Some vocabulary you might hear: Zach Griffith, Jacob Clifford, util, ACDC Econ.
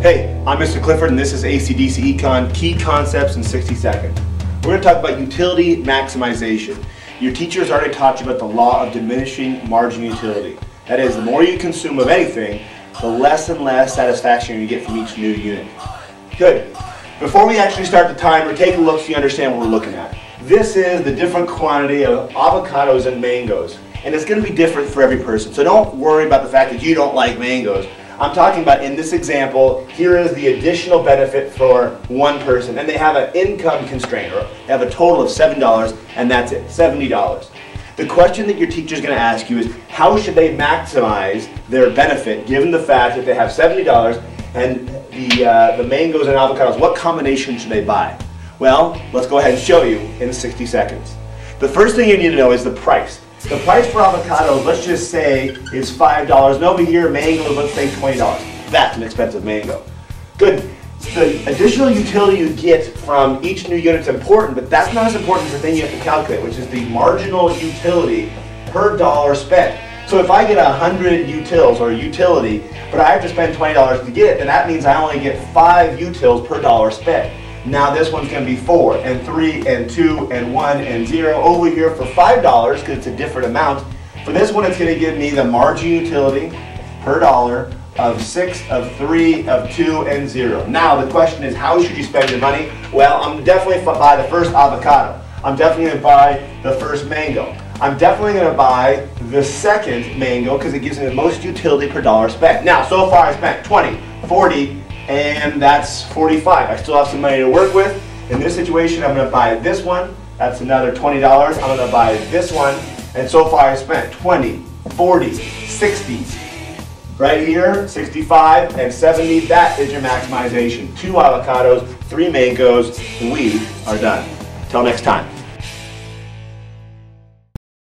Hey, I'm Mr. Clifford and this is ACDC Econ, Key Concepts in 60 Seconds. We're going to talk about utility maximization. Your teachers already taught you about the law of diminishing margin utility. That is, the more you consume of anything, the less and less satisfaction you get from each new unit. Good. Before we actually start the timer, take a look so you understand what we're looking at. This is the different quantity of avocados and mangoes. And it's going to be different for every person. So don't worry about the fact that you don't like mangoes. I'm talking about, in this example, here is the additional benefit for one person, and they have an income constraint, or they have a total of $7, and that's it, $70. The question that your teacher is going to ask you is, how should they maximize their benefit, given the fact that they have $70 and the mangoes and avocados? What combination should they buy? Well, let's go ahead and show you in 60 seconds. The first thing you need to know is the price. The price for avocados, let's just say, is $5, and over here, mangoes, let's say $20. That's an expensive mango. Good. The additional utility you get from each new unit is important, but that's not as important as the thing you have to calculate, which is the marginal utility per dollar spent. So if I get 100 utils, or utility, but I have to spend $20 to get it, then that means I only get 5 utils per dollar spent. Now this one's going to be 4, and 3, and 2, and 1, and 0. Over here for $5, because it's a different amount, for this one it's going to give me the margin utility per dollar of 6, of 3, of 2, and 0. Now the question is, how should you spend your money? Well, I'm definitely going to buy the first avocado. I'm definitely going to buy the first mango. I'm definitely going to buy the second mango, because it gives me the most utility per dollar spent. Now, so far I spent 20, 40, and that's 45. I still have some money to work with. In this situation, I'm going to buy this one. That's another $20. I'm going to buy this one. And so far, I spent 20, 40, 60. Right here, 65 and 70. That is your maximization. 2 avocados, 3 mangoes. We are done. Till next time.